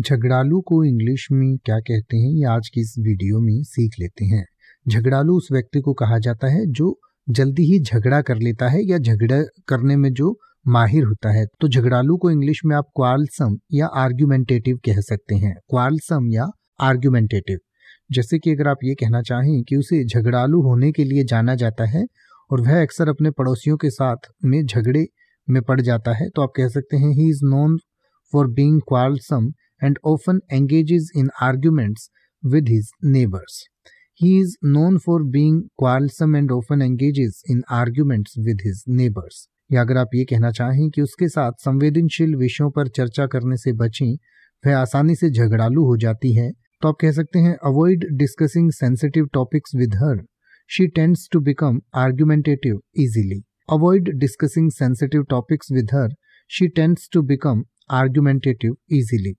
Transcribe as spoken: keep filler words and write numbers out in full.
झगड़ालू को इंग्लिश में क्या कहते हैं ये आज की इस वीडियो में सीख लेते हैं। झगड़ालू उस व्यक्ति को कहा जाता है जो जल्दी ही झगड़ा कर लेता है या झगड़ा करने में जो माहिर होता है। तो झगड़ालू को इंग्लिश में आप क्वालसम या आर्ग्यूमेंटेटिव कह सकते हैं, क्वालसम या आर्ग्यूमेंटेटिव। जैसे कि अगर आप ये कहना चाहें कि उसे झगड़ालू होने के लिए जाना जाता है और वह अक्सर अपने पड़ोसियों के साथ में झगड़े में पड़ जाता है, तो आप कह सकते हैं he is known for being quarrelsome and often engages in arguments with his neighbors. He is known for being quarrelsome and often engages in arguments with his neighbors. या अगर आप ये कहना चाहें कि उसके साथ संवेदनशील विषयों पर चर्चा करने से बचें, वह आसानी से झगड़ालू हो जाती है, तो आप कह सकते हैं avoid discussing sensitive topics with her. She tends to become argumentative easily. Avoid discussing sensitive topics with her. She tends to become argumentative easily.